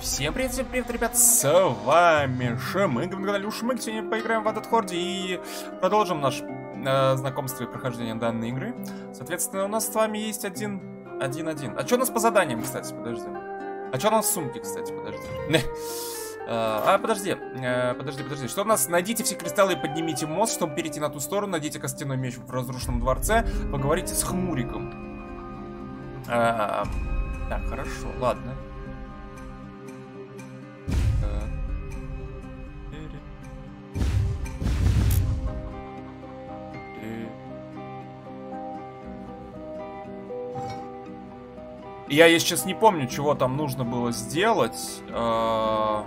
Всем привет, ребят, с вами Шамыг, на канале Ушмыг. Сегодня поиграем в этот Хорде и продолжим наше знакомство и прохождение данной игры. Соответственно, у нас с вами есть один. А что у нас по заданиям, кстати, подожди? А что у нас в сумке, кстати, подожди? Подожди. Что у нас? Найдите все кристаллы и поднимите мост, чтобы перейти на ту сторону. Найдите костяной меч в разрушенном дворце. Поговорите с Хмуриком. Так, хорошо, ладно. Я сейчас не помню, чего там нужно было сделать. А,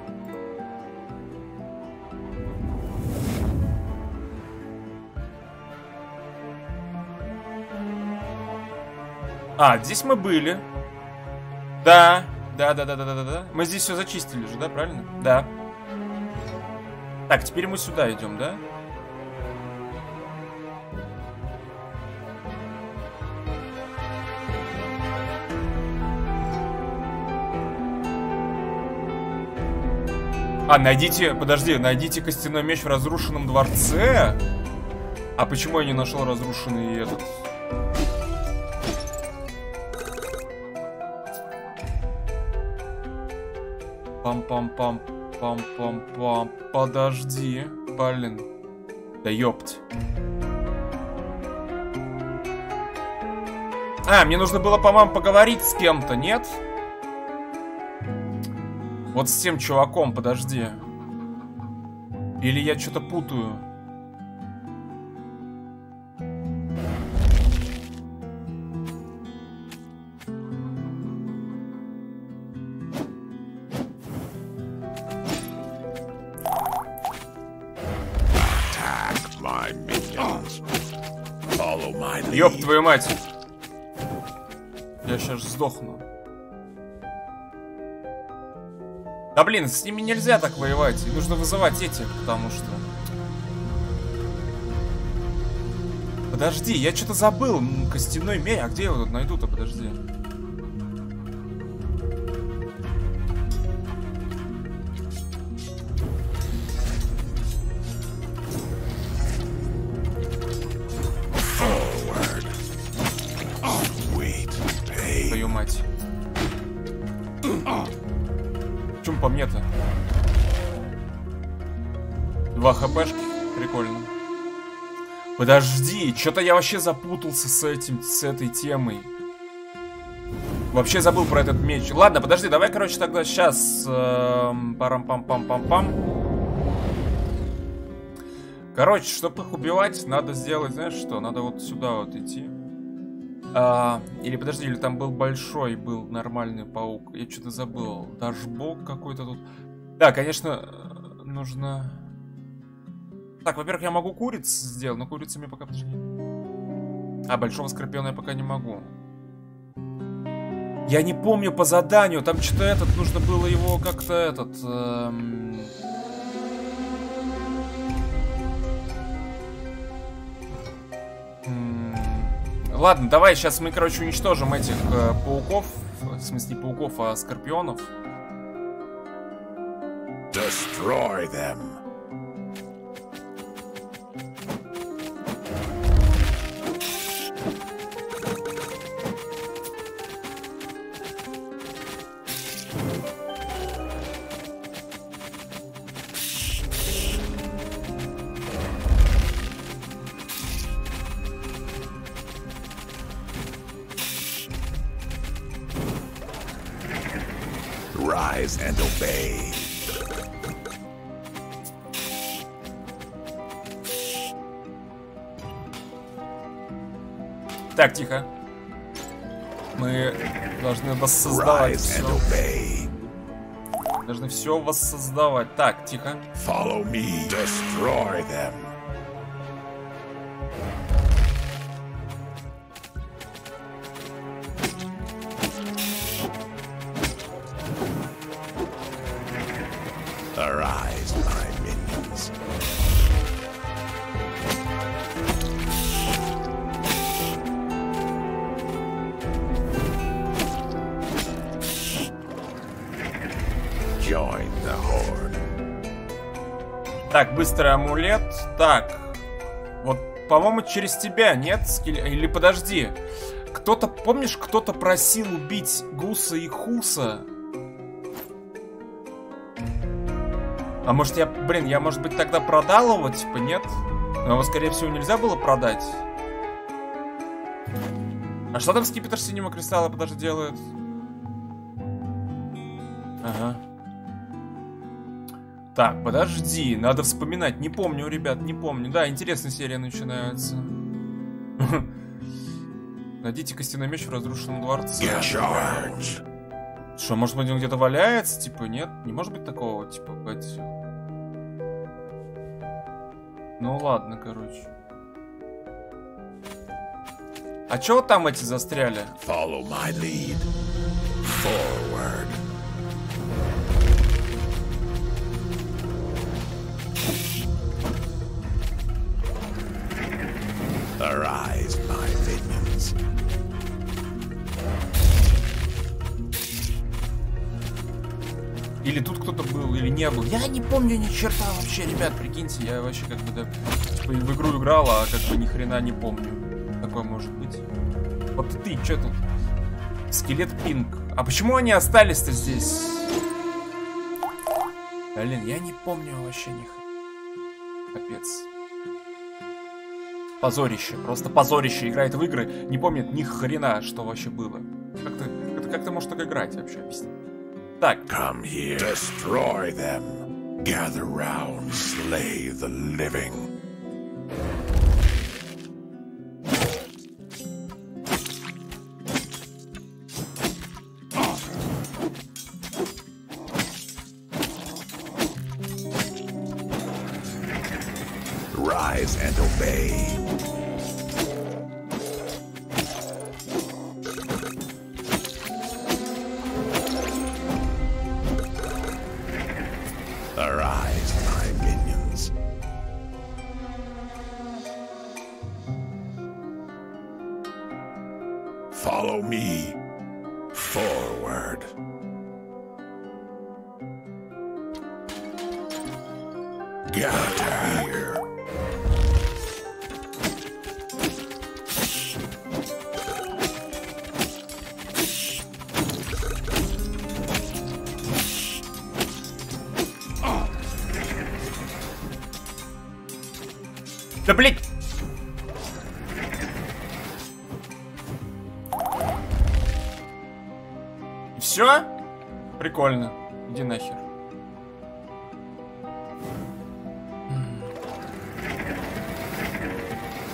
здесь мы были. Да. Мы здесь все зачистили же, да, правильно? Да. Так, теперь мы сюда идем, да? А, найдите костяной меч в разрушенном дворце? А почему я не нашел разрушенный этот? Пам-пам-пам. Подожди, блин. Да ёпть. А, мне нужно было, по-моему, поговорить с кем-то, нет? Вот с тем чуваком, подожди. Или я что-то путаю? Ёб твою мать! Я сейчас сдохну. Да блин, с ними нельзя так воевать. Нужно вызывать этих, потому что... Подожди, я что-то забыл. Костяной меч. А где я его тут найду-то? Подожди. Твою мать. Чум по мне-то? 2 хпшки? Прикольно. Подожди, что-то я вообще запутался с этой темой. Вообще забыл про этот меч. Ладно, подожди, давай, короче, тогда сейчас... Парам-пам-пам-пам-пам. Короче, чтобы их убивать, надо сделать, знаешь что? Надо вот сюда вот идти. Или подожди, или там был нормальный паук. Я что-то забыл. Дажбог какой-то тут. Да, конечно, нужно. Так, во-первых, я могу куриц сделать, но курицы мне пока подожди. А, большого скорпиона я пока не могу. Я не помню по заданию. Там что-то нужно было его как-то Ладно, давай сейчас мы, короче, уничтожим этих пауков. В смысле, не пауков, а скорпионов. Destroy them. Rise and obey. Так, тихо. Мы должны воссоздавать все. Должны все воссоздавать. Так, тихо. Follow me. Destroy them. Arise, my minions. Так, быстрый амулет. Так. Вот, по-моему, через тебя, нет? Или подожди. Кто-то, помнишь, кто-то просил убить Гуса и Хуса? А может я, блин, я, может быть, тогда продал его, типа, нет? Но его, скорее всего, нельзя было продать. А что там скипетр синего кристалла, подожди, делает? Ага. Так, подожди, надо вспоминать. Не помню, ребят, не помню. Да, интересная серия начинается. Найдите костяной меч в разрушенном дворце. Что, может быть, он где-то валяется? Типа, нет? Не может быть такого, типа, блядь. Ну ладно, короче. А чё там эти застряли? Follow my lead. Forward. Arise, my minions. Или тут кто-то был, или не был. Я не помню ни черта вообще, ребят, прикиньте. Я вообще как бы, да, типа, в игру играл, а как бы ни хрена не помню. Такое может быть. Вот ты, чё тут? Скелет Пинг. А почему они остались-то здесь? Блин, я не помню вообще них. Капец. Позорище, просто позорище, играет в игры, не помнит ни хрена, что вообще было. Как ты можешь так играть вообще, объясни. Так. Come here, destroy them. Gather round, slay the living. Rise and obey. Да блин! Все? Прикольно. Иди нахер.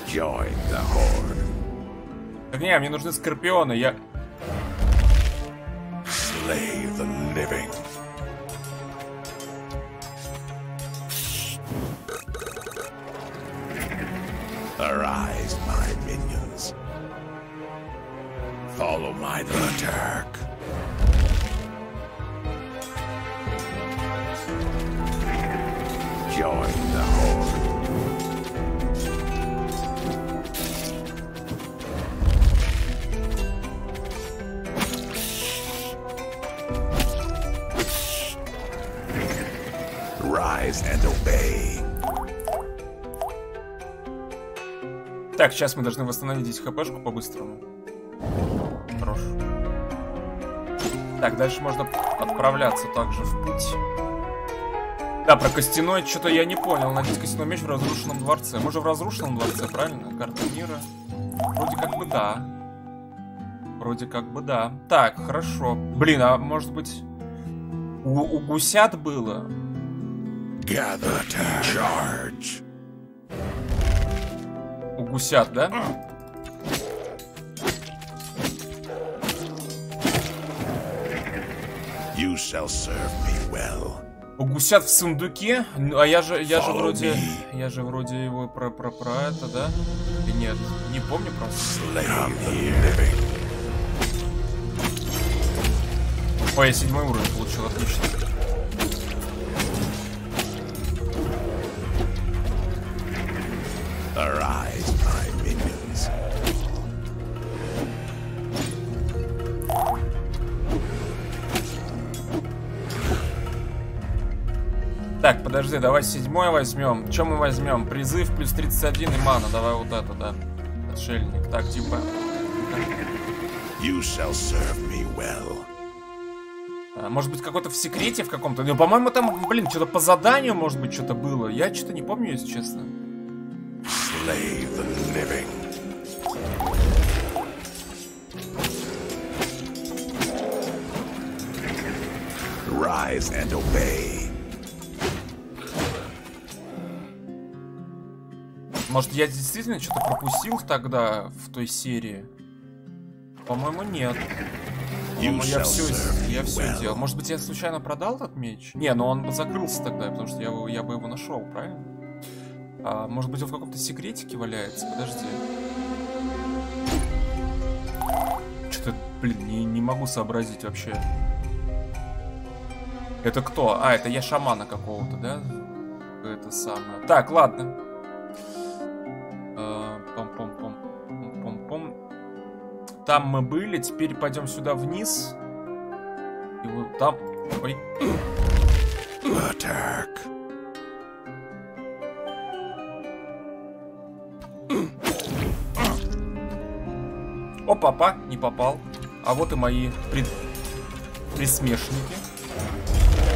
Join the horde. Так не, мне нужны скорпионы, я... Slay the living. Arise, my minions. Follow my attack. Join the horde. Rise and obey. Так, сейчас мы должны восстановить здесь хпшку по-быстрому. Хорош. Так, дальше можно отправляться также в путь. Да, про костяной что-то я не понял. Надеть костяной меч в разрушенном дворце. Мы же в разрушенном дворце, правильно? Карта мира. Вроде как бы да. Вроде как бы да. Так, хорошо. Блин, а может быть у гусят было? Gather, charge. Гусят, да? You shall serve me well. Гусят в сундуке? А я же вроде... Я же вроде его про это, да? И нет, не помню просто. Ой, я 7 уровень получил, отлично. Arise, my minions. Так, подожди, давай 7-й возьмем. Чем мы возьмем? Призыв плюс 31 и мана. Давай вот это, да. Отшельник. Так, типа. You shall serve me well. Может быть, какой-то в секрете в каком-то. Ну, по-моему, там, блин, что-то по заданию, может быть, что-то было. Я что-то не помню, если честно. Slay the living. Rise and obey. Может, я действительно что-то пропустил тогда в той серии? По-моему, нет. По-моему, я все делал. Может быть, я случайно продал этот меч? Не, но он бы закрылся тогда, потому что я бы его нашел, правильно? А, может быть, он в каком-то секретике валяется? Подожди. Что-то, блин, не могу сообразить вообще. Это кто? А, это я шамана какого-то, да? Это самое. Так, ладно. Пом-пом-пом. Там мы были, теперь пойдем сюда вниз. И вот там. Ой. Атак. О, папа, не попал. А вот и мои присмешники.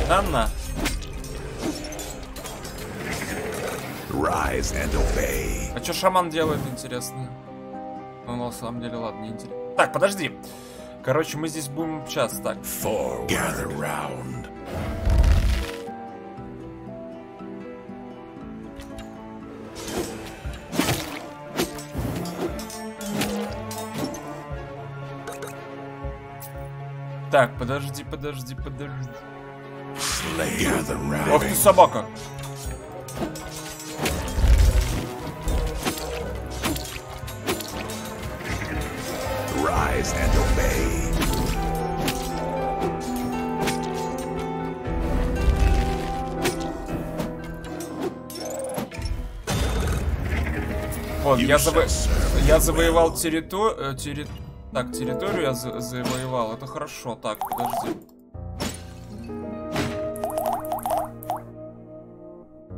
На-на. А что шаман делает, интересно? Ну, на самом деле, ладно, не интересно. Так, подожди. Короче, мы здесь будем сейчас так. Так, подожди. Ох ты, собака. Rise and obey. Вот, я завоевал территорию я завоевал. Это хорошо. Так, подожди.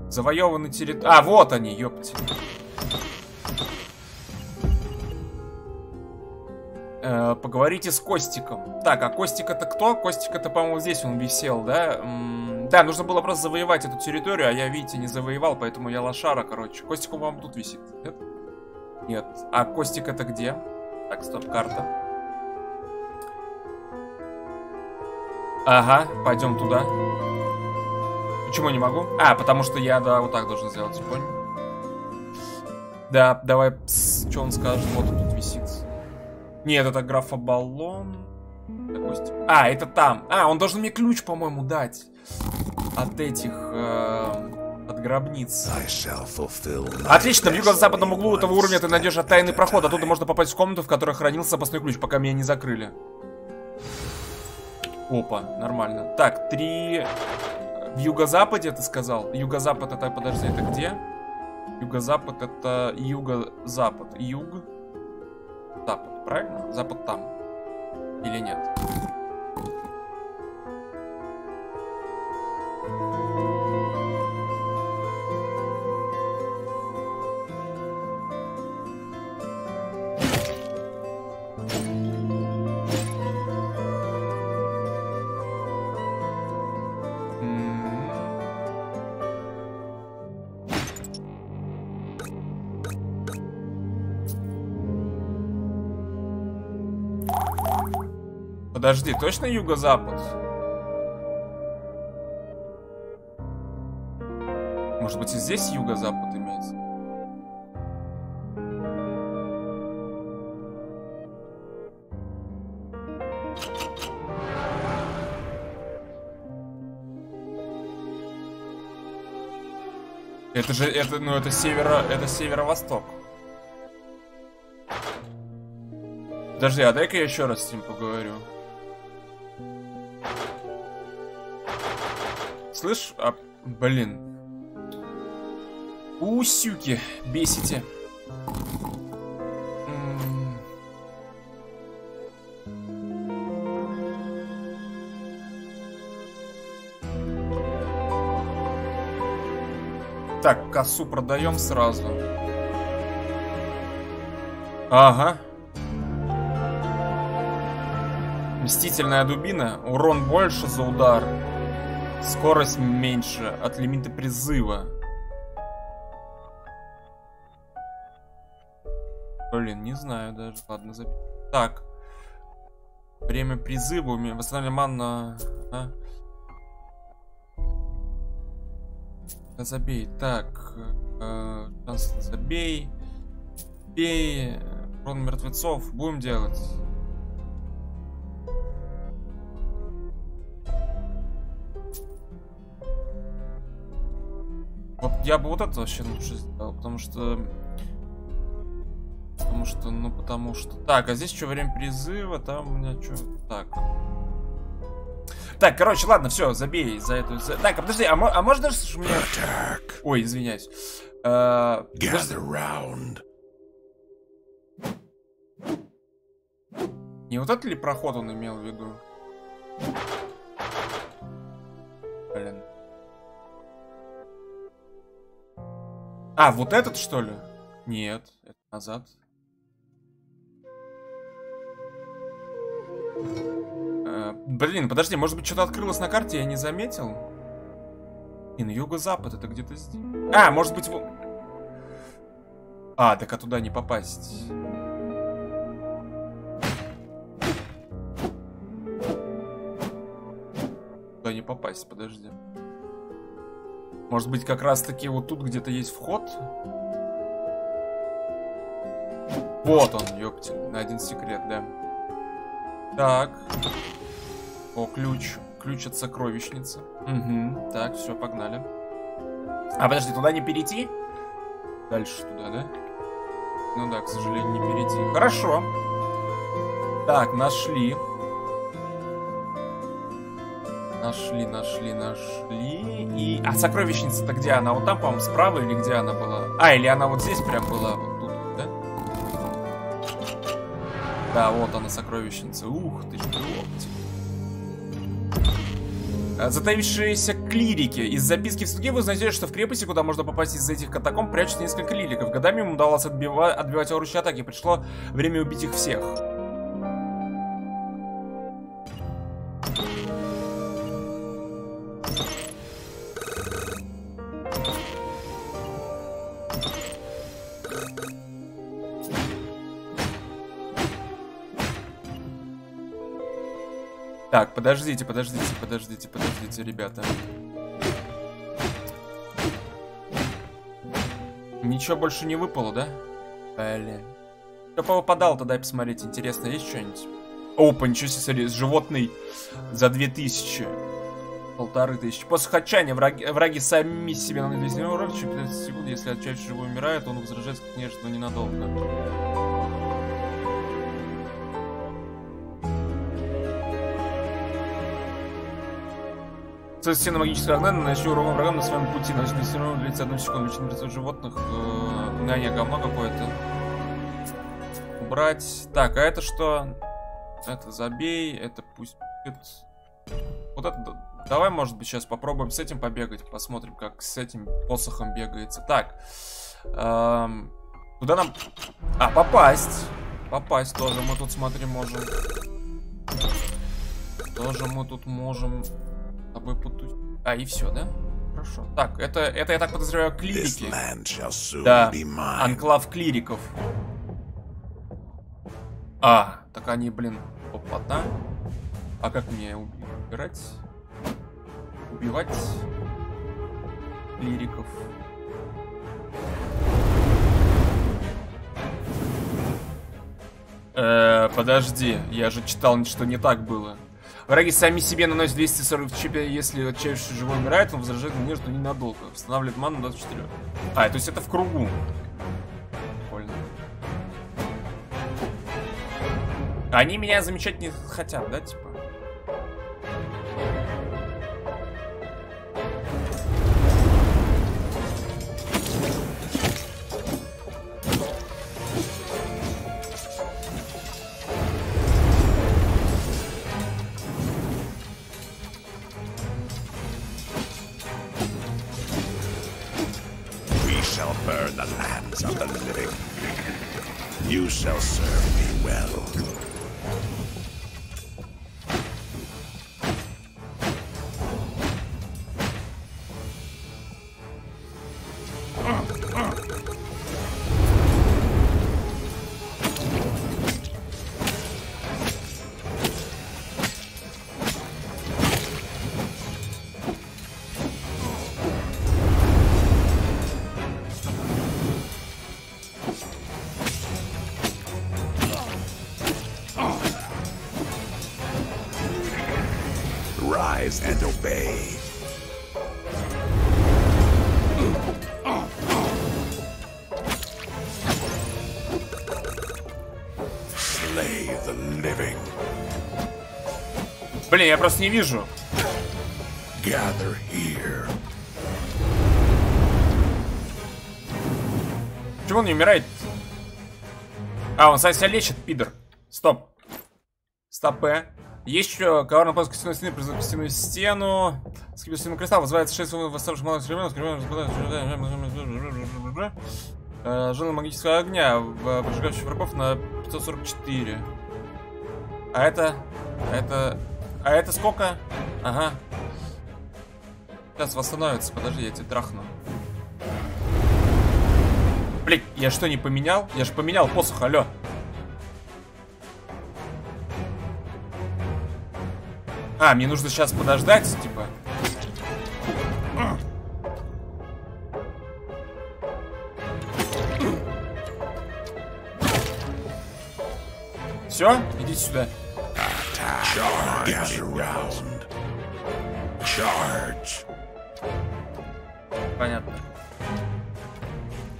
Завоеваны территории. А, вот они, ёпти. Поговорите с Костиком. Так, а Костик это кто? Костик это, по-моему, здесь он висел, да? Да, нужно было просто завоевать эту территорию, а я, видите, не завоевал, поэтому я лошара, короче. Костик, по-моему, тут висит. Нет? Нет. А Костик это где? Так, стоп, карта. Ага, пойдем туда. Почему не могу? А, потому что я, да, вот так должен сделать, понял? Да, давай, что он скажет? Вот он тут висит. Нет, это графа баллон. Допустим. А, это там. А, он должен мне ключ, по-моему, дать. От этих... от гробниц. Отлично, в юго-западном углу этого уровня ты найдешь тайный проход. Оттуда можно попасть в комнату, в которой хранился запасной ключ, пока меня не закрыли. Опа, нормально. Так, 3... В юго-западе ты сказал? Юго-запад это, подожди, это где? Юго-запад это юго-запад. Юг-запад, правильно? Запад там. Или нет? Подожди, точно юго-запад? Может быть, и здесь юго-запад имеется? Это же, это, ну, это северо-восток. Подожди, а дай-ка я еще раз с ним поговорю. Слышь, а, блин. Усюки, бесите. Так, косу продаем сразу. Ага. Мстительная дубина. Урон больше за удар. Скорость меньше от лимита призыва. Блин, не знаю даже. Ладно, забей. Так. Время призыва. У меня восстанавливаем манна. А? Забей. Так. Забей. Бей. Урон мертвецов. Будем делать. Вот я бы вот это вообще лучше сделал, потому что... Потому что... Так, а здесь что, время призыва, там у меня что... Так. Так, короче, ладно, все, забей за эту... Так, подожди, а можно же мне... Ой, извиняюсь. Не вот этот ли проход он имел в виду? Блин. А, вот этот, что ли? Нет, это назад. Блин, подожди, может быть, что-то открылось на карте, я не заметил? Блин, юго-запад, это где-то здесь. А, может быть, вот... А, так а туда не попасть. Туда не попасть, подожди. Может быть, как раз-таки вот тут где-то есть вход? Вот он, ёпти, на один секрет, да. Так. О, ключ. Ключ от сокровищницы. Угу. Так, все, погнали. А, подожди, туда не перейти? Дальше туда, да? Ну да, к сожалению, не перейти. Хорошо. Так, нашли. Нашли. И... А сокровищница-то где она? Вот там, по-моему, справа или где она была? А, или она вот здесь прям была? Вот тут, да? Да, вот она, сокровищница. Ух ты, что. Затаившиеся клирики. Из записки в суде вы узнаете, что в крепости, куда можно попасть из этих катакомб, прячутся несколько лириков. Годами им удалось отбивать орущие атаки. Пришло время убить их всех. Так, подождите, ребята. Ничего больше не выпало, да? Блин. Кто повыпадал-то, дай посмотреть. Интересно, есть что-нибудь? Опа, ничего себе, животный за 2000. 1500. После хачания враги сами себе нанесли урон. Через 15 секунд, если отчаявшись живой умирает, он возражает, конечно, но ненадолго. Стена магического огня, наноси урон врагам на своем пути. Наносит стену длится 1 секунду. Личный прицел животных. Гнание говно какое-то. Убрать. Так, а это что? Это забей, это пусть. Вот это. Давай, может быть, сейчас попробуем с этим побегать. Посмотрим, как с этим посохом бегается. Так. Куда нам... А, попасть. Попасть тоже мы тут, смотри, можем. Тоже мы тут можем... А, и все, да? Хорошо. Так, это я так подозреваю, клирики. Да, анклав клириков. А, так они, блин, опа-на. А как мне убирать? Убивать клириков. Подожди, я же читал, что не так было. Враги сами себе наносят 244, если отчаявшийся живой умирает, он возражает на нежду ненадолго. Восстанавливает ману до 4. А, то есть это в кругу. Прикольно. Они меня замечать не хотят, да, типа? shall burn the lands of the living. You shall serve me well. And obey. Slay the living. Блин, я просто не вижу. Gather here. Почему он не умирает? А, он сам себя лечит, пидор. Стоп. Стопэ. Есть еще коварный план костяной стены, призапустимую стену. Скипустимый кристалл вызывается 6 восставших малых скрипленов. Жена магического огня, прожигающих врагов на 544. А это... А это сколько? Ага. Сейчас восстановится, подожди, я тебя трахну. Блин, я что, не поменял? Я же поменял посох, алё. А, мне нужно сейчас подождать, типа. Все, идите сюда. Понятно.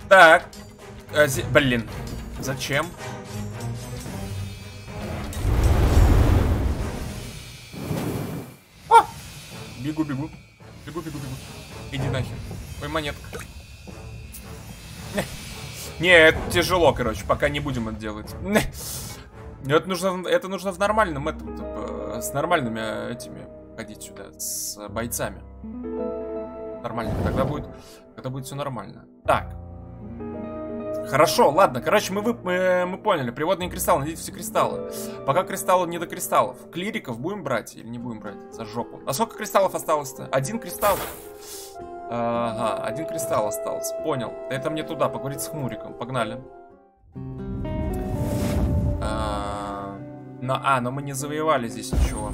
Так. Блин. Зачем? Бегу. Иди нахер. Ой, монетка. Не, это тяжело, короче. Пока не будем это делать. Это нужно в нормальном этом, с нормальными этими ходить сюда, с бойцами. Нормально. Тогда будет все нормально. Так. Хорошо, ладно. Короче, мы поняли. Приводные кристаллы. Найдите все кристаллы. Пока кристаллы не до кристаллов. Клириков будем брать или не будем брать? За жопу. А сколько кристаллов осталось-то? Один кристалл? Ага, один кристалл остался. Понял. Это мне туда, поговорить с Хмуриком. Погнали. Но мы не завоевали здесь ничего.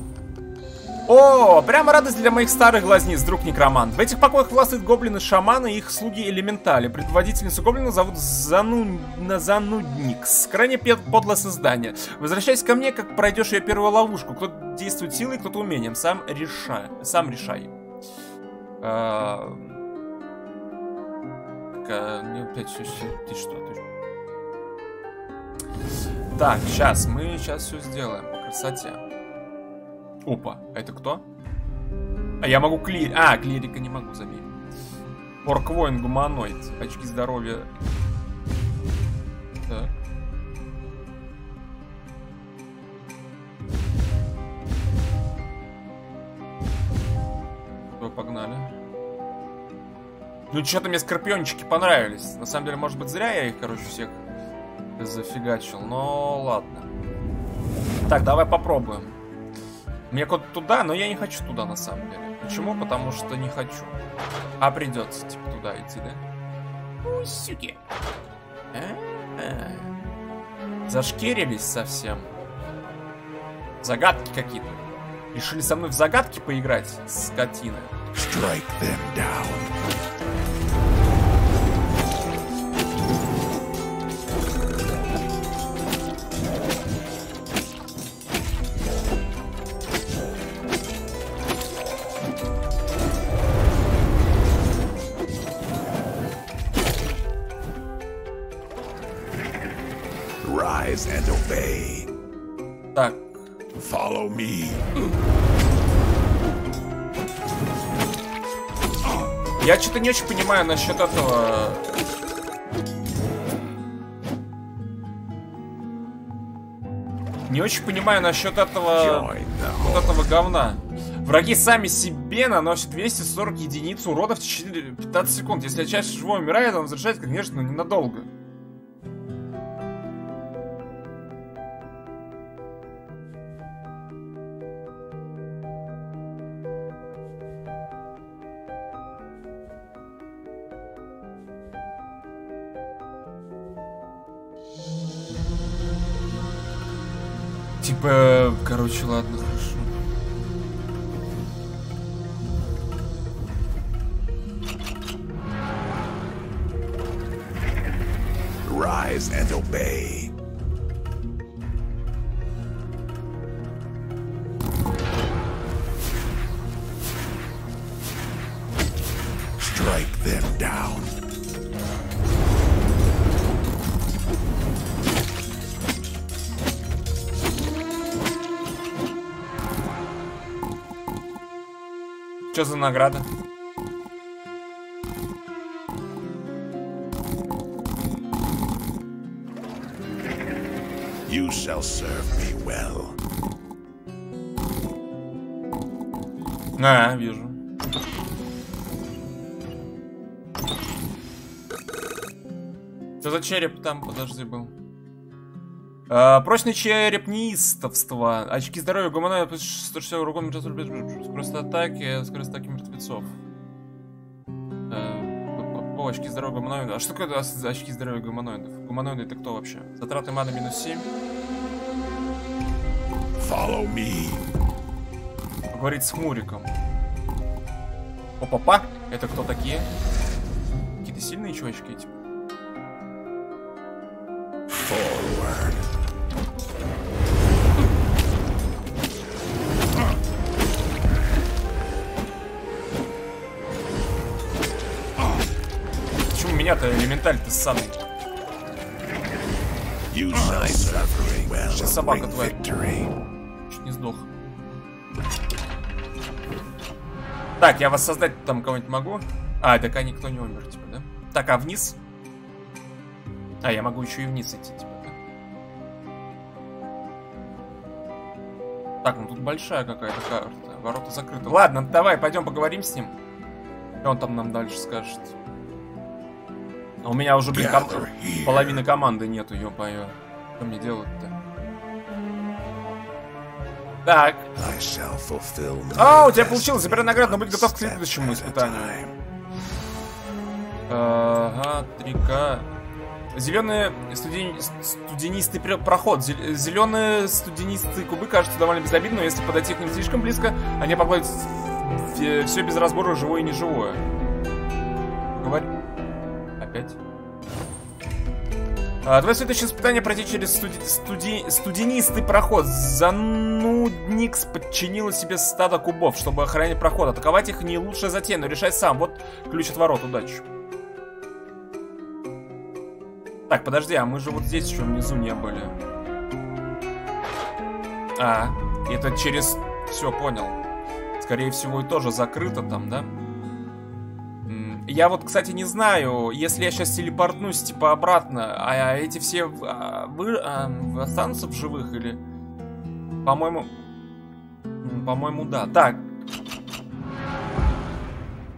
О, прямо радость для моих старых глазниц, друг Некромант. В этих покоях властвуют гоблины-шаманы и их слуги-элементали. Предводительницу гоблина зовут Занудникс. Крайне подлое создание. Возвращайся ко мне, как пройдешь ее первую ловушку. Кто-то действует силой, кто-то умением. Сам решай. Так, сейчас все сделаем по красоте. Опа, это кто? А я могу клирика не могу заменить. Орквоин гуманоид. Очки здоровья. Так. Погнали. Ну что-то мне скорпиончики понравились. На самом деле, может быть, зря я их, короче, всех зафигачил. Но ладно. Так, давай попробуем. Мне куда-то туда, но я не хочу туда, на самом деле. Почему? Потому что не хочу. А придется, типа, туда идти, да? Ой, суки. Зашкерились совсем. Загадки какие-то. Решили со мной в загадки поиграть, скотина. Strike them down. And obey. Так. Follow me. Я что-то не очень понимаю насчет этого. Не очень понимаю насчет этого говна. В Враги сами себе наносят 240 единиц урона в течение 15 секунд. Если часть живой умирает, он возвращается, конечно, но ненадолго. Типа, короче, ладно, хорошо. Rise and obey. Strike them down. Что за награда? You shall serve me well. А, вижу. Что за череп там, подожди, был? Прочный череп неистовства. Очки здоровья гуманоида плюс 160 урон. Скорость атаки мертвецов. Очки здоровья гуманоида. А что такое очки здоровья гуманоидов? Гуманоиды это кто вообще? Затраты маны минус 7. Follow me. Говорит с Хмуриком. Опа-па. Это кто такие? Какие-то сильные чувачки эти. Forward. Меня-то элементаль-то ссаный. Сейчас собака твоя. Чуть не сдох. Так, я воссоздать там кого-нибудь могу. А, так а никто не умер, типа, да? Так, а вниз? А, я могу еще и вниз идти, типа, да? Так, ну тут большая какая-то карта. Ворота закрыты. Ладно, давай, пойдем поговорим с ним. И он там нам дальше скажет. А у меня уже, блин, половины команды нету, ё-моё. Что мне делать-то? Так. О, у тебя получилось. Забирай награду, но будь готов к следующему испытанию. Ага, 3К. Зеленый студенистый проход. Зеленые студенистые кубы кажутся довольно безобидны, но если подойти к ним слишком близко, они поглотят все без разбора, живое и неживое. Говори. Опять. Твое следующее испытание пройти через студенистый проход. Занудникс подчинила себе стадо кубов, чтобы охранять проход. Атаковать их не лучшая затея, но решай сам. Вот ключ от ворот. Удачи. Так, подожди, а мы же вот здесь еще внизу не были. А, это через... Все, понял. Скорее всего, и тоже закрыто там, да? Я вот, кстати, не знаю, если я сейчас телепортнусь, типа, обратно, а эти все останутся в живых или... По-моему... По-моему, да. Так.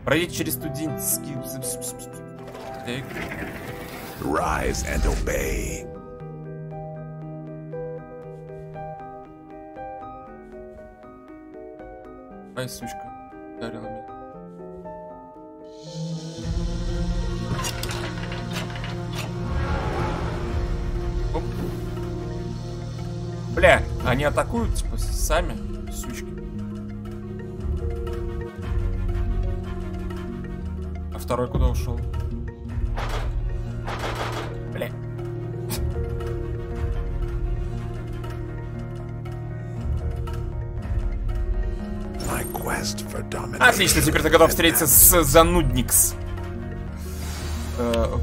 Пройдите через студенческий... Rise and obey. Ай, сучка. Дарила мне. Оп. Бля, они атакуют, типа, сами, сучки. А второй куда ушел? Бля. Отлично, теперь ты готов встретиться с Занудникс.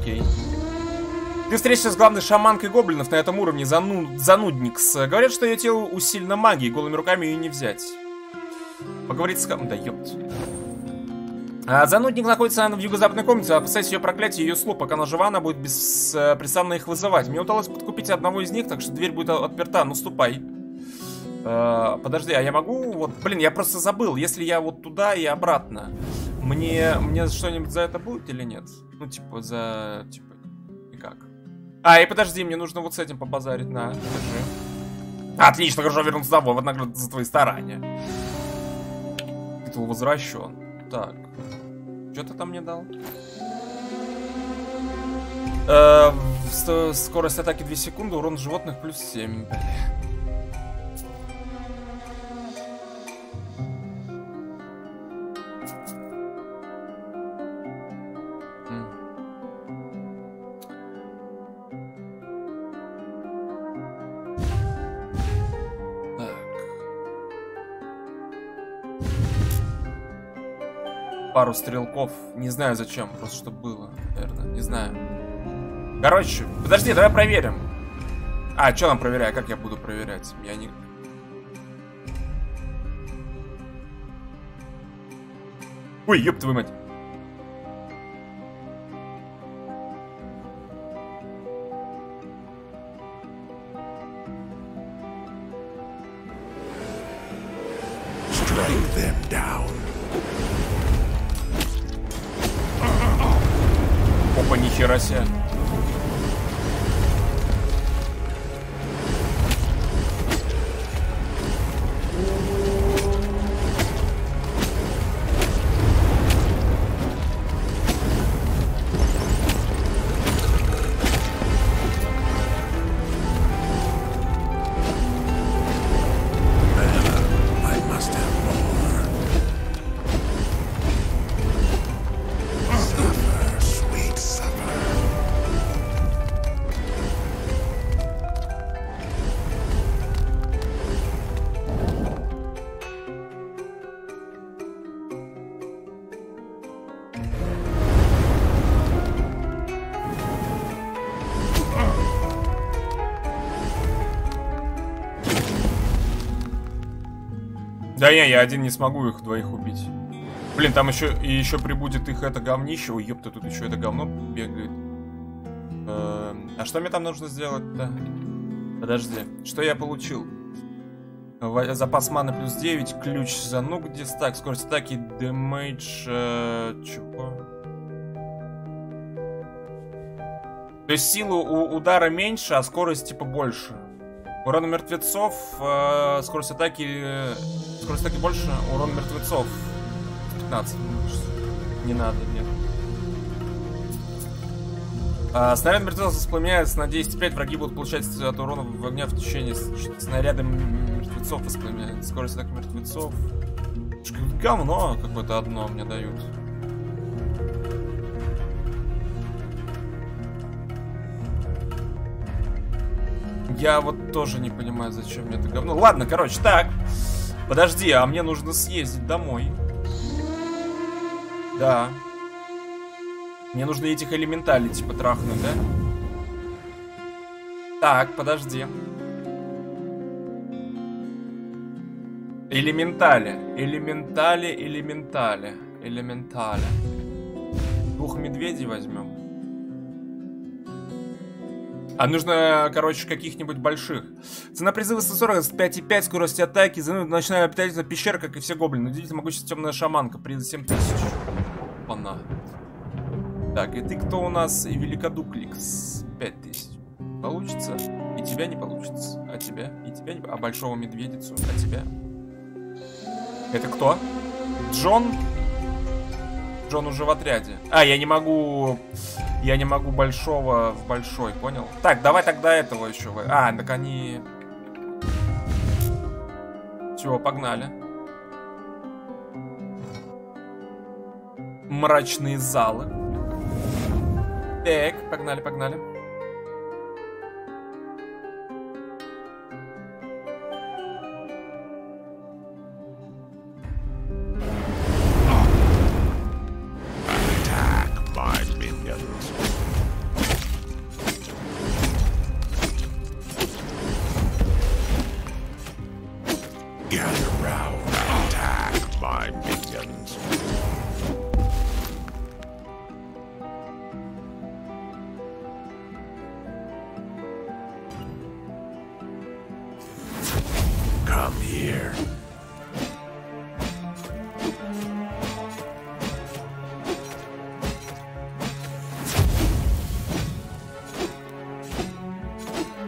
Окей. Ты встретишься с главной шаманкой гоблинов на этом уровне, Занудникс. Говорят, что ее тело усилено магией, голыми руками ее не взять. Поговорить с... Да, ёпт. Занудник находится в юго-западной комнате, опасаясь ее проклятия и ее слуг. Пока она жива, она будет беспрестанно их вызывать. Мне удалось подкупить одного из них, так что дверь будет отперта. Ну, ступай. Подожди, а я могу? Вот, блин, я просто забыл. Если я вот туда и обратно, мне что-нибудь за это будет или нет? Ну, типа, за... Типа, и как? А, и подожди, мне нужно вот с этим побазарить. На, держи. Отлично, хорошо, вернулся домой. Вот награда за твои старания. Титул возвращен. Так. Что ты там мне дал? Скорость атаки 2 секунды, урон животных плюс 7. Пару стрелков. Не знаю зачем. Просто чтобы было. Наверное. Не знаю. Короче, подожди, давай проверим. А, что нам проверяю? Как я буду проверять? Я не... Ой, ёб твою мать. Россия. Да не, я один не смогу их двоих убить. Блин, там еще прибудет их это говнище. Ой, ёпта, тут еще это говно бегает. А что мне там нужно сделать-то? Подожди, что я получил? Запас маны плюс 9, ключ занук, дистак, скорость атаки, дэмэдж... чего? То есть силу удара меньше, а скорость типа больше. Урон мертвецов, скорость атаки больше, урон мертвецов 15. Не надо, нет. Снаряд мертвецов воспламеняется на 10,5, враги будут получать от урона в огне в течение снаряда мертвецов воспламеняется. Скорость атаки мертвецов. Говно какое-то одно мне дают. Я вот тоже не понимаю, зачем мне это говно. Ладно, короче, так. Подожди, а мне нужно съездить домой. Да. Мне нужно этих элементалей, типа, трахнуть, да? Так, подожди. Элементали. Двух медведей возьмем. А нужно, короче, каких-нибудь больших. Цена призыва 145,5, скорость атаки, ночная обитательная пещера, как и все гоблины. Удивительно могучая темная шаманка, призыв 7000. Опана. Так, и ты кто у нас? И великодукликс. 5000. Получится? И тебя не получится. А тебя? И тебя не... А большого медведицу? А тебя? Это кто? Джон? Джон уже в отряде. А, я не могу... Я не могу большого в большой, понял? Так, давай тогда этого еще. А, так они... Все, погнали. Мрачные залы. Так, погнали, погнали.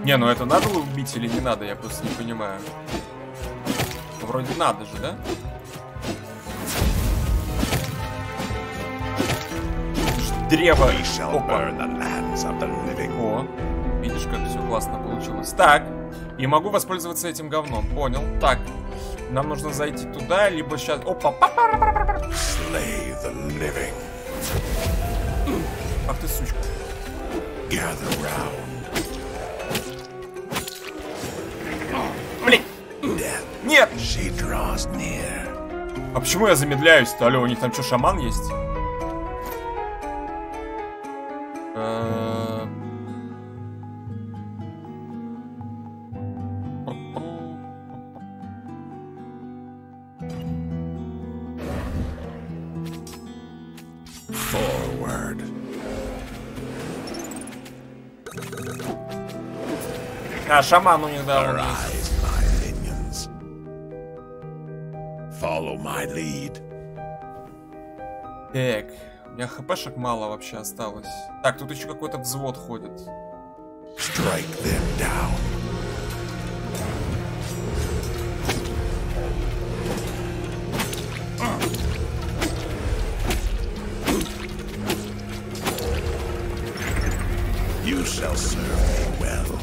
Не, ну это надо убить или не надо? Я просто не понимаю. Вроде надо же, да? Древо. Опа. О, видишь, как все классно получилось. Так, и могу воспользоваться этим говном. Понял. Так, нам нужно зайти туда, либо сейчас... Опа. Ах ты, сучка. Блин. Нет. А почему я замедляюсь-то? Алло, у них там что, шаман есть? А, шаман у них, да. Так, у меня хпшек мало вообще осталось. Так, тут еще какой-то взвод ходит. You shall serve me well.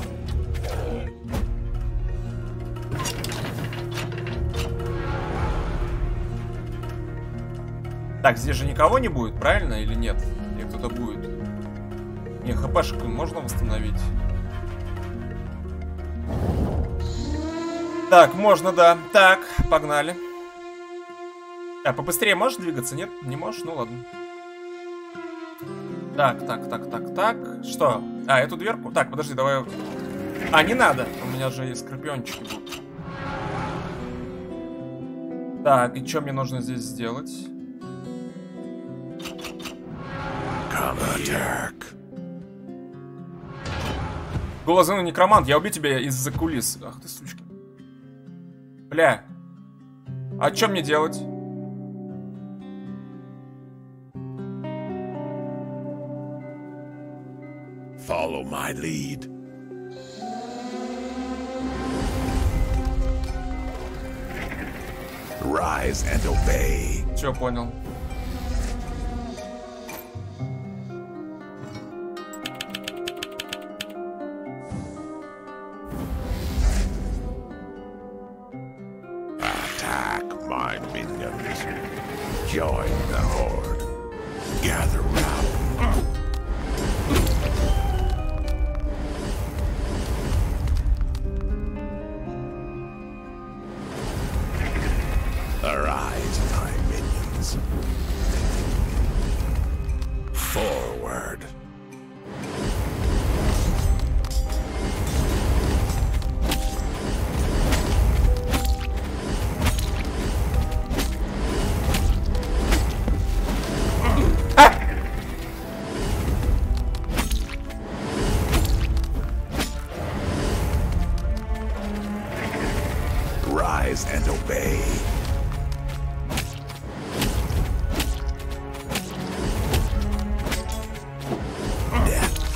Так, здесь же никого не будет, правильно или нет? Или кто-то будет? Не, хпшку можно восстановить? Так, можно, да. Так, погнали. А, побыстрее можешь двигаться? Нет, не можешь? Ну ладно. Так, так, так, так, так. Что? А, эту дверку? Так, подожди, давай... А, не надо. У меня же есть скорпиончики. Так, и что мне нужно здесь сделать? Голос Некромант, я убью тебя из-за кулис. Ах ты, сучка. Бля. А чё мне делать? Follow my lead. Rise and obey. Чё, понял?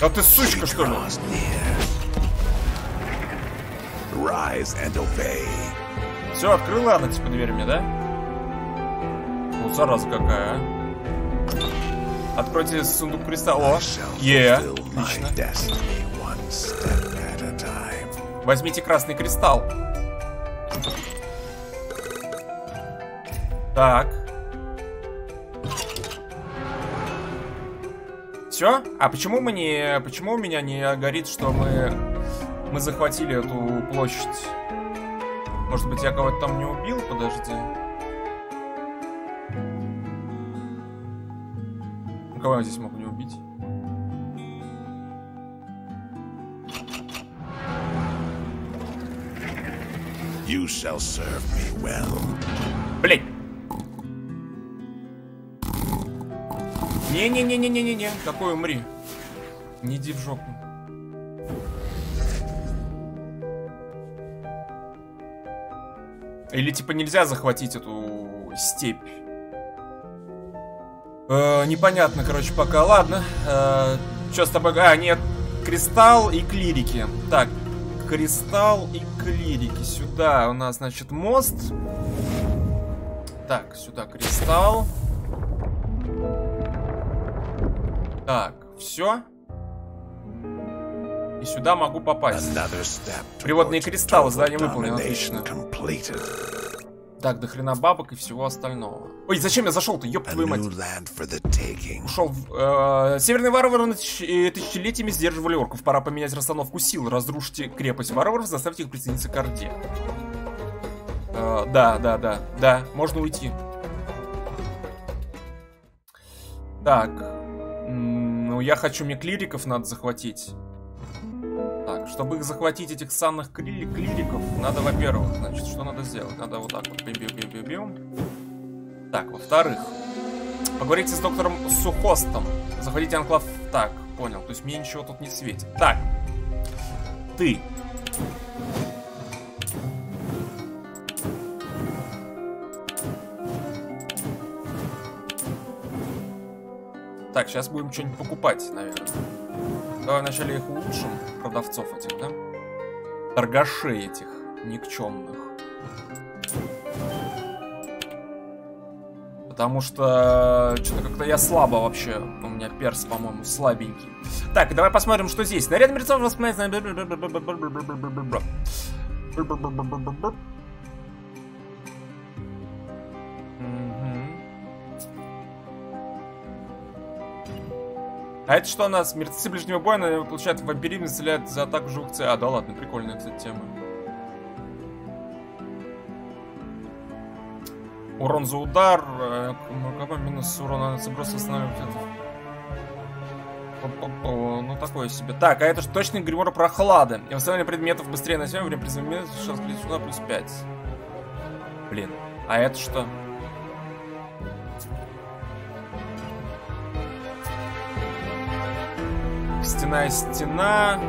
А ты сучка, что ли? Все, открыла она типа дверь мне, да? Ну, зараза какая, а? Откройте сундук кристалла. Отлично. Возьмите красный кристалл. Так. Все? А почему мы не... Почему у меня не горит, что мы захватили эту площадь? Может быть, я кого-то там не убил? Подожди. Кого я здесь могу не убить? You shall serve me well. Блин. Не-не-не-не-не-не-не. Такой умри. Не иди в жопу. Или типа нельзя захватить эту степь. Непонятно, короче, пока. Ладно. Что с тобой? А, нет. Кристалл и клирики. Так, Кристалл и клирики. Сюда у нас, значит, мост. Так, сюда кристалл. Так, все. И сюда могу попасть. Приводные кристаллы, задание выполнено, отлично. Так, до хрена бабок и всего остального. Ой, зачем я зашел-то, ёб твою мать. Ушел в... Северные варвары тысячелетиями сдерживали орков. Пора поменять расстановку сил. Разрушите крепость варваров, заставьте их присоединиться к орде. Да, можно уйти. Так. Ну, я хочу, мне клириков надо захватить. Так, чтобы их захватить, этих санных клириков, надо, во-первых, значит, что надо сделать? Надо вот так вот, бим-бим-бим-бим-бим. Так, во-вторых, поговорите с доктором Сухостом. Захватите анклав. Так, понял, то есть мне ничего тут не светит. Так, ты. Так, сейчас будем что-нибудь покупать, наверное. Давай вначале их улучшим, продавцов этих, да? Торгашей этих никчемных. Потому что что-то как-то я слабо вообще. У меня перс, по-моему, слабенький. Так, давай посмотрим, что здесь. Наряд мертвецов воспоминается на... А это что у нас? Мертвецы ближнего боя, наверное, получают вампиризм, исцеляют за атаку живых целей. А, да ладно, прикольная, кстати, тема. Урон за удар. Минус урона заброса останавливается. Ну, такое себе. Так, а это же точный гримор прохлады. И восстановление предметов быстрее на 7, время приземления сейчас сюда плюс 5. Блин, а это что? Стена и стена.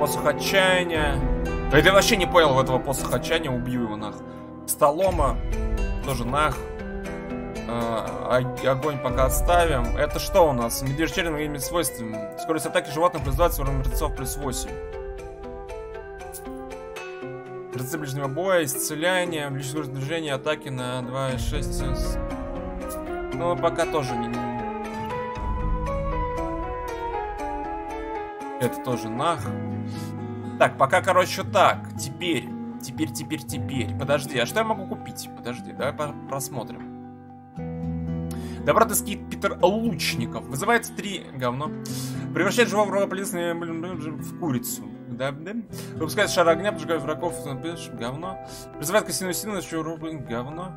Посох отчаяния. Да я вообще не понял этого посоха отчаяния. Убью его нах. Столома. Тоже нах. Огонь пока отставим. Это что у нас? Медвежий череп имеет свойства. Скорость атаки животных плюс 20, урон мертвецов плюс 8. Мертвецы ближнего боя, исцеляние, ближнего скорость движения, атаки на 2,6. Ну, пока тоже не... Это тоже нах. Так, пока, короче, так. Теперь. Подожди, а что я могу купить? Подожди, давай просмотрим. Добротный скипетр лучников. Вызывается 3 говно. Превращает живого врага в курицу. Да, выпускает шар огня, поджигает врагов. Говно. Призывает костяную силу, говно.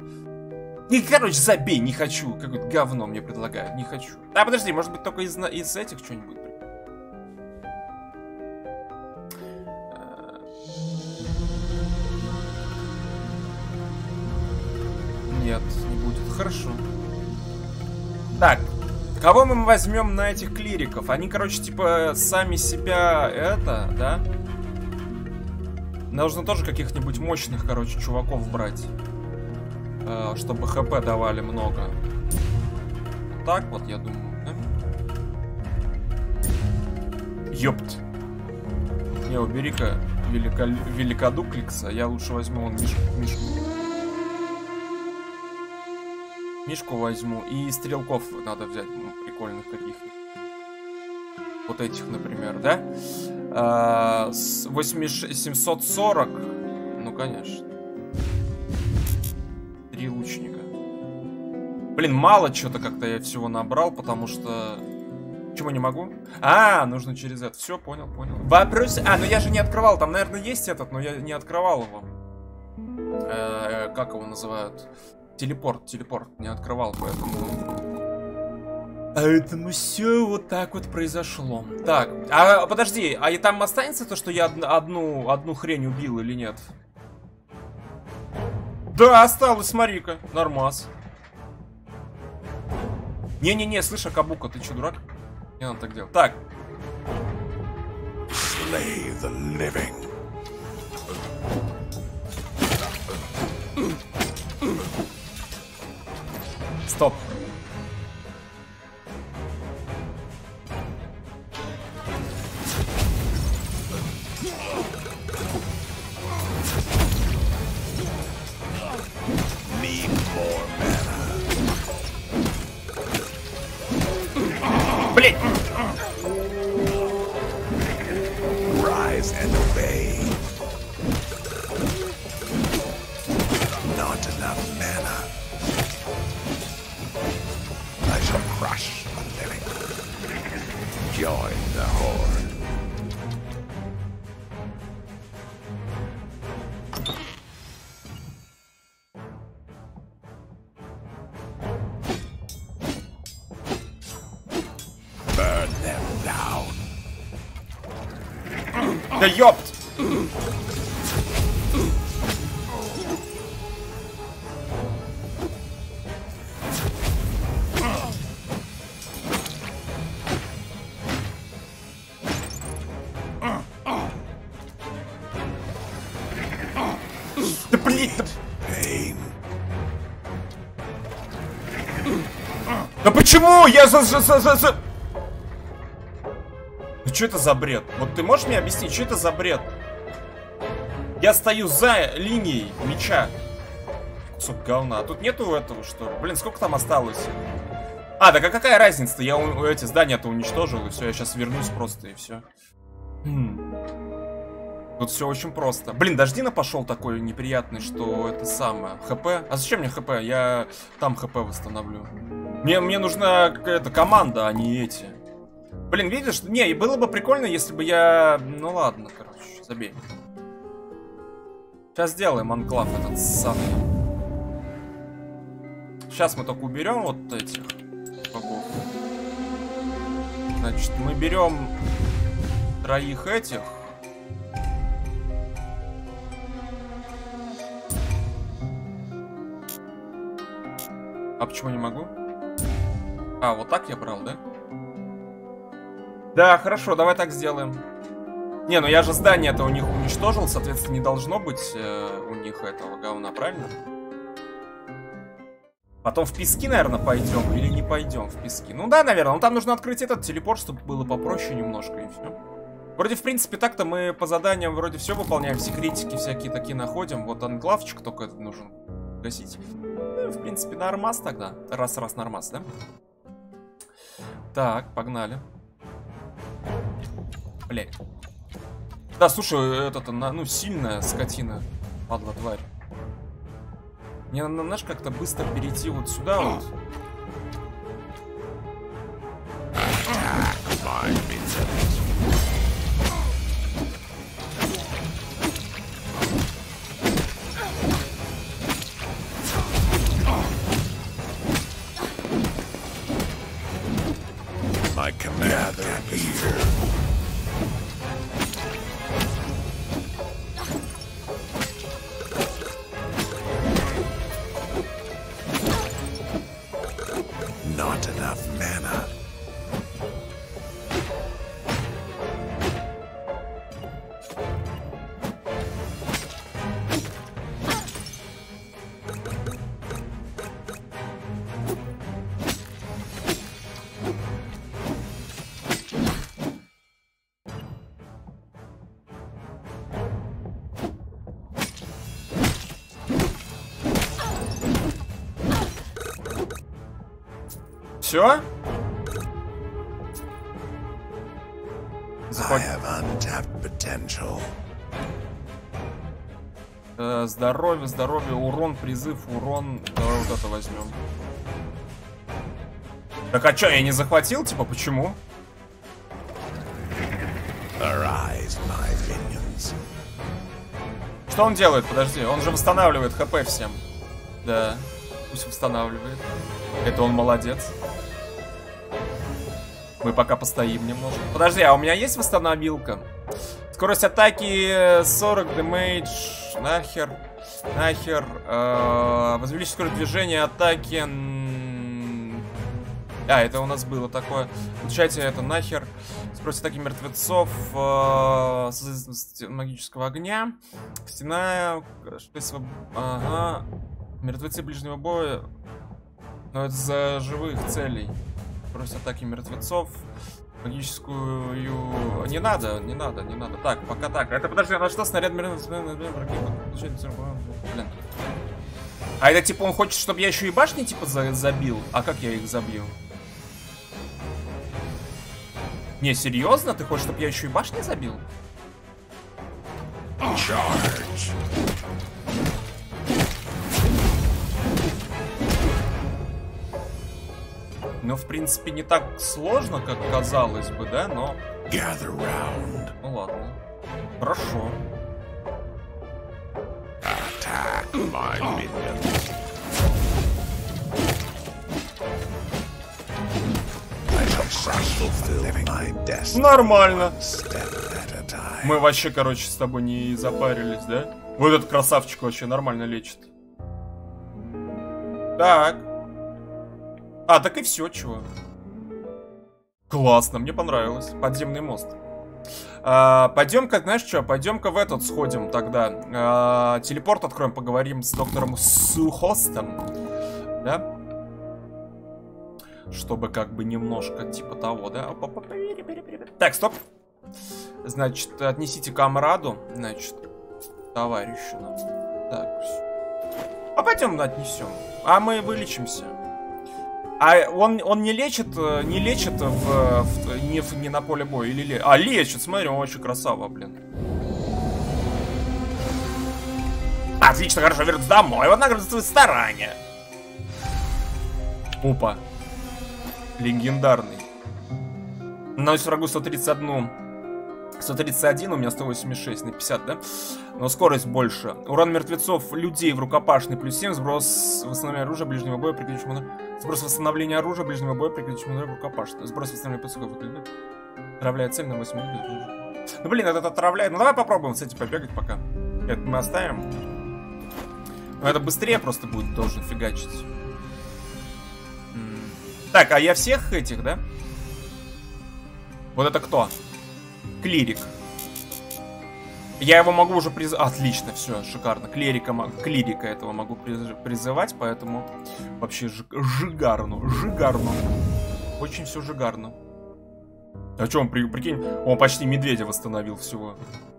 И, короче, забей, не хочу. Какое-то говно мне предлагают, не хочу. Да, подожди, может быть, только из этих что-нибудь. Нет, не будет. Хорошо. Так, кого мы возьмем на этих клириков? Они, короче, типа, сами себя это, да? Нужно тоже каких-нибудь мощных, короче, чуваков брать. Чтобы ХП давали много. Так вот, я думаю, да? Ёпт. Не, убери-ка великодукликса. Я лучше возьму вон мишку. Мишку возьму. И стрелков надо взять. Ну, прикольных каких-то. Вот этих, например, да? 8740. Ну, конечно. 3 лучника. Блин, мало что-то как-то я всего набрал, потому что... Чего не могу? А, нужно через это. Все, понял. Вопрос... А, ну я же не открывал. Там, наверное, есть этот, но я не открывал его. Как его называют? Телепорт не открывал, поэтому все вот так вот произошло. Так, а подожди, а и там останется то, что я одну хрень убил или нет? Да, осталось, смотри-ка, нормас. Не-не-не, слышь, Акабука, ты че, дурак? Не надо так делать. Так. Slay the living. Стоп. the Horde. Burn them down. Да ёпт! Почему? Я Ну что это за бред? Вот ты можешь мне объяснить, что это за бред? Я стою за линией меча. Кусок говна. А тут нету этого, что? Блин, сколько там осталось? А, да какая разница-то? Я эти здания-то уничтожил, и все, я сейчас вернусь просто, и все. Тут все очень просто. Блин, дождина пошел такой неприятный, что это самое. ХП? А зачем мне ХП? Я там ХП восстановлю. Мне нужна какая-то команда, а не эти. Блин, видишь? Не, и было бы прикольно, если бы я... Ну ладно, короче, забей. Сейчас сделаем анклав этот самый. Сейчас мы только уберем вот этих богов. Значит, мы берем троих этих. А почему не могу? А, вот так я брал, да? Да, хорошо, давай так сделаем. Не, ну я же здание-то у них уничтожил, соответственно, не должно быть у них этого говна, правильно? Потом в пески, наверное, пойдем или не пойдем в пески. Ну да, наверное, но там нужно открыть этот телепорт, чтобы было попроще немножко, и все. Вроде, в принципе, так-то мы по заданиям вроде все выполняем, секретики всякие такие находим. Вот анклавчик только нужен гасить. Ну, в принципе, нормас тогда. Раз-раз нормас, да? Так, погнали. Блять. Да, слушай, это-то, ну, сильная скотина. Падла, тварь. Мне надо, знаешь, как-то быстро перейти вот сюда вот. Все? Здоровье, здоровье, урон, призыв, урон. Давай вот это возьмем. Так, а чё, я не захватил? Типа, почему? Что он делает? Подожди, он же восстанавливает ХП всем. Да, пусть восстанавливает. Это он молодец. Мы пока постоим немножко. Подожди, а у меня есть восстановилка? Скорость атаки 40, демейдж. Нахер. Нахер. Возвеличить скорость движения, атаки. А, это у нас было такое. Получайте это нахер. Скорость атаки мертвецов. Магического огня. Стена. Ага. Мертвецы ближнего боя. Но это за живых целей. Просто атаки мертвецов. Магическую... Не надо, не надо, не надо. Так, пока так. Это, подожди, она что, снаряд мертвецов? Блин. А это, типа, он хочет, чтобы я еще и башни, типа, забил? А как я их забью? Не, серьезно? Ты хочешь, чтобы я еще и башни забил? Charge. Ну, в принципе, не так сложно, как казалось бы, да, но... Ну ладно. Хорошо. Нормально. Мы вообще, короче, с тобой не запарились, да? Вот этот красавчик вообще нормально лечит. Так. А, так и все, чего. Классно, мне понравилось. Подземный мост. Пойдем-ка, знаешь что, пойдем-ка в этот сходим тогда. Телепорт откроем, поговорим с доктором Сухостом. Да? Чтобы как бы немножко типа того, да? Так, стоп. Значит, отнесите камраду, значит, товарищу. Так, а пойдем отнесем. А мы вылечимся. А он не лечит не на поле боя или лечит? А, лечит, смотри, он очень красава, блин. Отлично, хорошо, вернуться домой. Вот награда за старание. Опа. Легендарный. Наносит врагу 131, у меня 186 на 50, да? Но скорость больше. Урон мертвецов людей в рукопашный + 7. Сброс восстановления оружия ближнего боя, приключим удар. Сброс восстановления оружия ближнего боя, приключим удар в рукопашный. Сброс восстановления пацуков выглядит. Отравляет цель на 8 минут. Ну блин, этот отравляет. Ну давай попробуем, кстати, побегать пока. Это мы оставим. Но это быстрее просто будет тоже фигачить. Так, а я всех этих, да? Вот это кто? Клирик. Я его могу уже призывать. Отлично, все, шикарно. Клирика этого могу призывать, поэтому вообще жигарно. Жигарно. Очень все жигарно. А что он, прикинь, он почти медведя восстановил всего.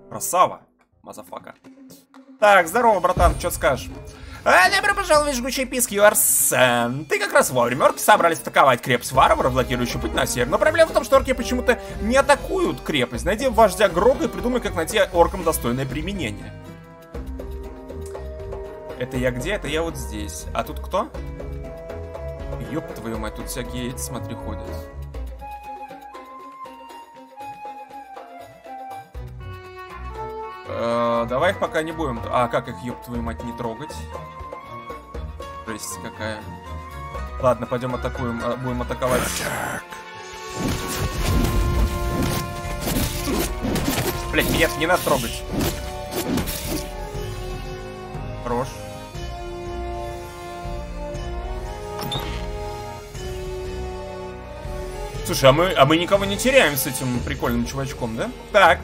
Красава, мазафака. Так, здорово, братан, что скажешь? Добро пожаловать в жгучий писк, Юарсен. Ты как раз вовремя. Орки собрались атаковать крепость варваров, блокирующую путь на север. Но проблема в том, что орки почему-то не атакуют крепость. Найди вождя Грога и придумай, как найти оркам достойное применение. Это я где? Это я вот здесь. А тут кто? Ёб твою мать, тут всякие эти, смотри, ходят. Давай их пока не будем. А как их, ёб твою мать, не трогать? Жесть какая. Ладно, пойдем атакуем. Будем атаковать. Блять, меня не надо трогать. Хорош. Слушай, а мы никого не теряем с этим прикольным чувачком, да? Так.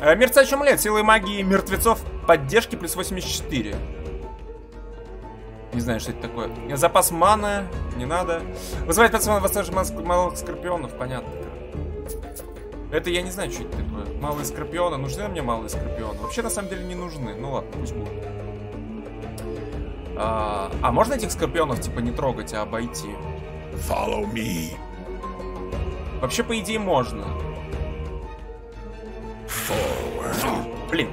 Мерцающий амулет, силы магии мертвецов, поддержки плюс 84. Не знаю, что это такое. Запас маны, не надо. Вызывать пацанов восставших малых скорпионов, понятно. Это я не знаю, что это такое. Малые скорпионы, нужны мне малые скорпионы? Вообще, на самом деле, не нужны. Ну ладно, пусть будут. А можно этих скорпионов, типа, не трогать, а обойти? Follow me. Вообще, по идее, можно. Блин.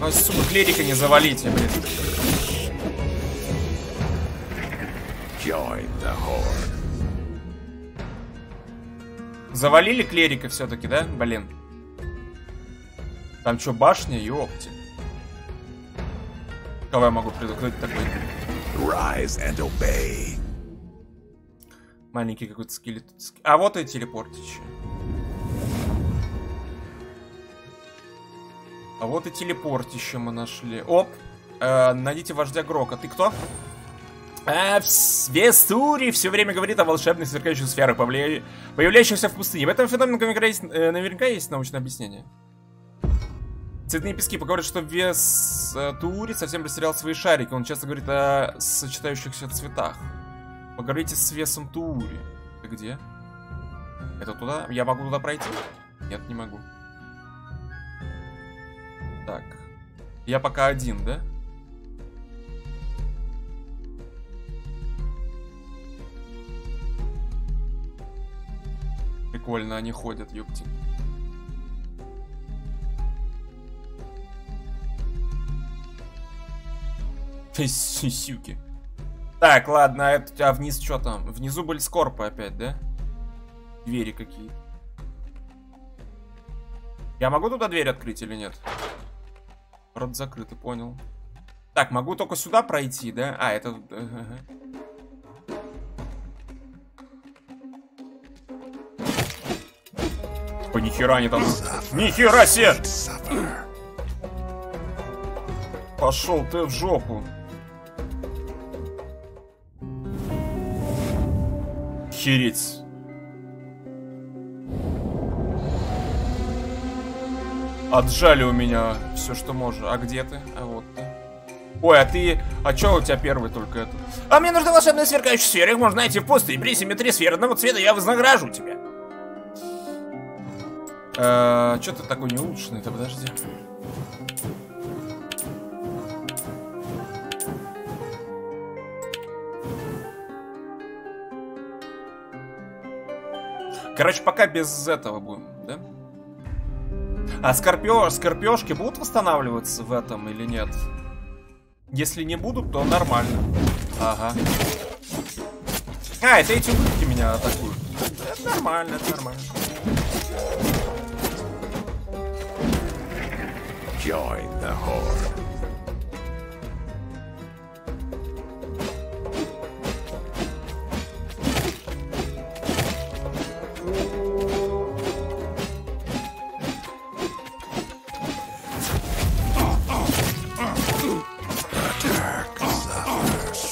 Ну, сука, клирика не завалите, блин. Завалили клирика все-таки, да? Блин. Там что, башня? Ёпти. Кого я могу предупредить такой? Rise and obey. Маленький какой-то скелет. А вот и телепортище. А вот и телепортище мы нашли. Оп. Найдите вождя Грока. Ты кто? Вестури все время говорит о волшебных сверкающих сферах, появляющихся в пустыне. В этом феномене наверняка есть научное объяснение. Цветные пески поговорят, что Вестури совсем растерял свои шарики. Он часто говорит о сочетающихся цветах. Поговорите с Весом Тури. Ты где? Это туда? Я могу туда пройти? Нет, не могу. Так. Я пока один, да? Прикольно, они ходят, ёпти. Сисюки. Так, ладно, а вниз что там? Внизу были скорпы опять, да? Двери какие-то. Я могу туда дверь открыть или нет? Рот закрыт, понял. Так, могу только сюда пройти, да? А, это... Ага. По нихера не там... Нихера себе! Пошел ты в жопу. Херец. Отжали у меня все, что можно. А где ты? А вот ты. Ой, а ты... А чё у тебя первый только этот? А мне нужна волшебная сверкающая сфера. Их можно найти в пустыне. При симметрии сфер одного цвета я вознагражу тебя. Чё ты такой неулучшенный-то? Подожди. Короче, пока без этого будем, да? А скорпиошки будут восстанавливаться в этом или нет? Если не будут, то нормально. Ага. А, это эти улыбки меня атакуют. Это нормально, это нормально. Join the horde.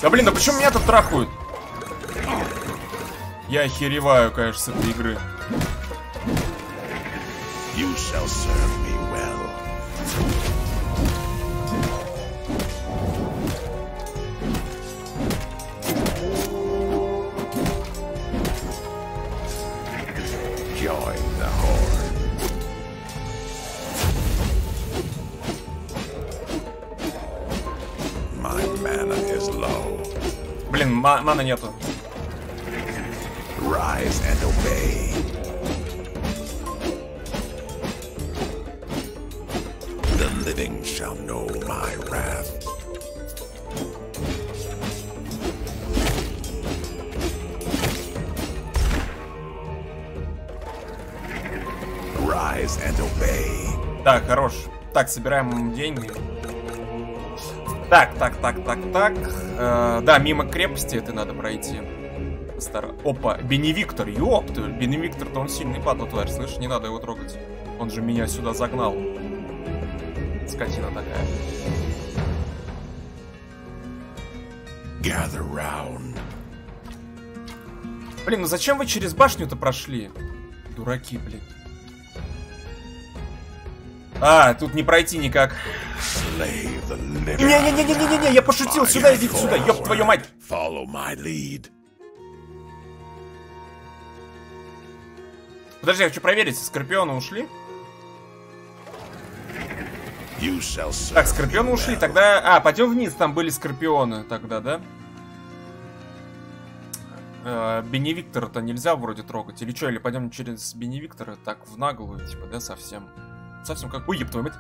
Да блин, да почему меня-то трахают? Я охереваю, конечно, с этой игры. You shall serve me well. Join the horde. My mana is low. Блин, мана нету. Rise and obey. The living shall know my wrath. Rise and obey. Так, хорош. Так, собираем деньги. Так. Да, мимо крепости это надо пройти. Опа, Беневиктор, ёпта. Беневиктор-то он сильный падла, тварь, слышишь? Не надо его трогать. Он же меня сюда загнал. Скотина такая. Gather round. Блин, ну зачем вы через башню-то прошли? Дураки, блин. А, тут не пройти никак. Не-не-не-не-не-не, я пошутил, сюда идите, сюда, ёб твою мать. Подожди, я хочу проверить, скорпионы ушли? Так, скорпионы ушли, тогда... А, пойдем вниз, там были скорпионы тогда, да? Беневиктора-то нельзя вроде трогать, или что, или пойдем через Беневиктора, так, в наглую, типа, да, совсем... Совсем как... Ой, еб твою мать.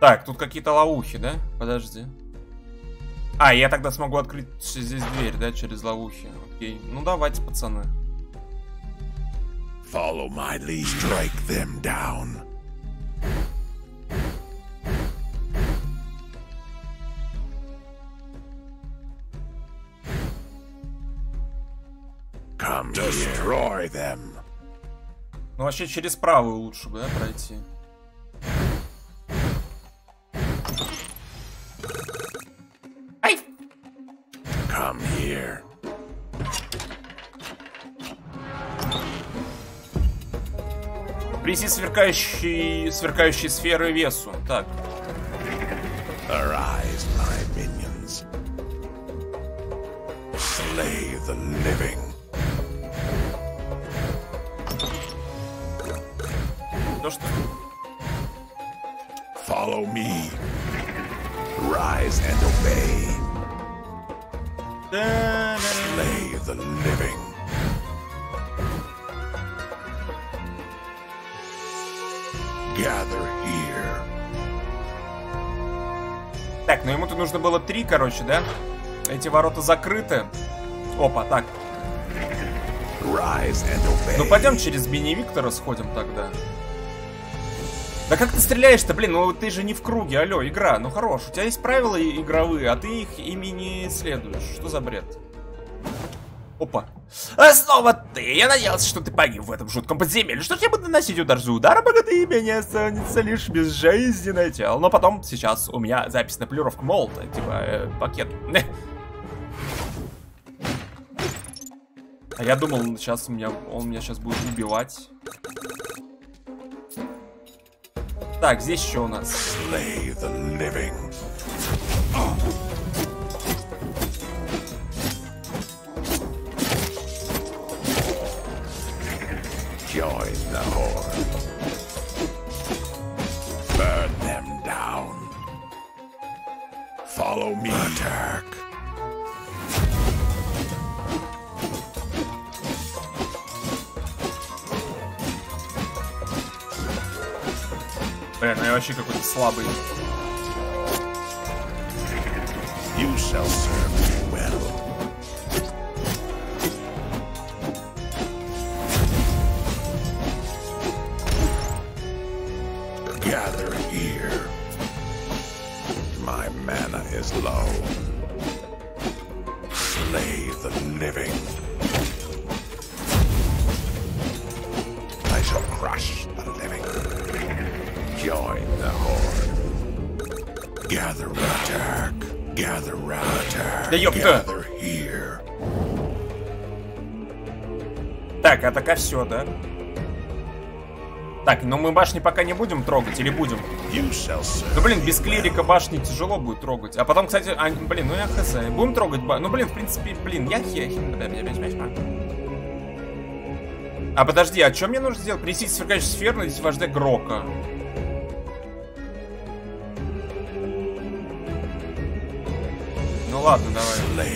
Так, тут какие-то ловухи, да? Подожди. А, я тогда смогу открыть здесь дверь, да, через ловухи. Окей. Ну давайте, пацаны. Follow my lead, strike them down. Destroy them. Ну вообще через правую лучше бы, да, пройти. Ай! Come here. Приси сверкающие сферы весу. Так. Arise, my minions. Slay the living. Что? Follow me. Rise and obey. slay the living. Gather here. Так, ну ему-то нужно было 3, короче, да? Эти ворота закрыты. Опа, так. Ну пойдем через Беневиктора сходим тогда. Да как ты стреляешь-то, блин, ну ты же не в круге, алло, игра, ну хорош. У тебя есть правила игровые, а ты их ими не следуешь. Что за бред? Опа. А снова ты! Я надеялся, что ты погиб в этом жутком подземелье. Что ж, я буду наносить удар за ударом, пока ты меня останется лишь безжизненное тело. Но потом, сейчас у меня запись на плюровку молота, типа, пакет. А я думал, сейчас он меня сейчас будет убивать. Так, здесь еще у нас. Блин, я вообще какой-то слабый. You shall serve me well. Gather here. My mana is low. Slay the living. I shall crush the living. Join the horde. Gather attack. Gather attack. Gather here. Так, а так все, да? Так, но мы башни пока не будем трогать, или будем? Ну блин, без клирика башни тяжело будет трогать. А потом, кстати, блин, ну я хз. Будем трогать башню. Ну блин, в принципе, блин, я А подожди, а что мне нужно сделать? Принесите сверкающую сферу, здесь вождя Грока. Ну ладно, давай.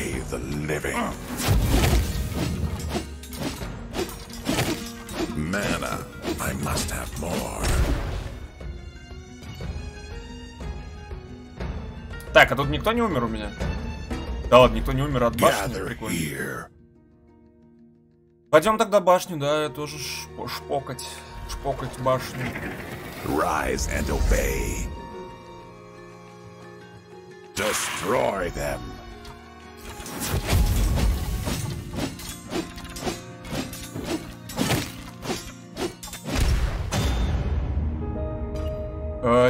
Mana, I must have more. Так, а тут никто не умер у меня? Да ладно, никто не умер от башни, прикольно. Пойдем тогда башню, да, я тоже шпокать башню. Rise and obey. Destroy them.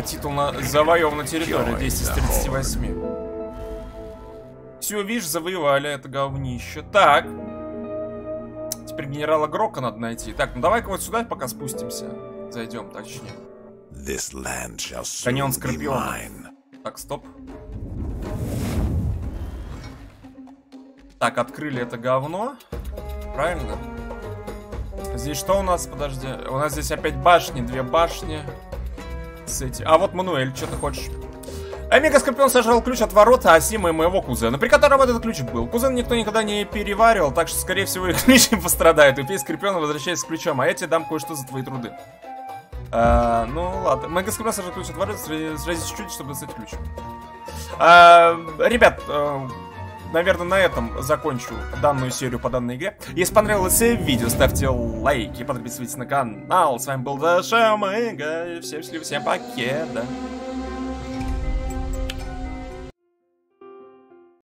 Титул на завоеванной территории 10 из 38. Все, видишь, завоевали это говнище. Так. Теперь генерала Грока надо найти. Так, ну давай-ка вот сюда пока спустимся. Зайдем, точнее. Каньон Скорпион. Так, стоп. Так, открыли это говно. Правильно? Здесь что у нас? Подожди. У нас здесь опять башни, 2 башни. С эти. А вот Мануэль, что ты хочешь? Мега Скорпион сожрал ключ от ворота Асима и моего кузена, при котором этот ключ был. Кузен никто никогда не переваривал, так что, скорее всего, их ключ не пострадает. И весь Скорпион возвращается с ключом, а я тебе дам кое-что за твои труды. Ну, ладно. Мега Скорпион сожрал ключ от ворота, сразись чуть-чуть, чтобы достать ключ. Ребят, наверное, на этом закончу данную серию по данной игре. Если понравилось видео, ставьте лайки, подписывайтесь на канал. С вами был Шамыг, всем счастливо, всем пока.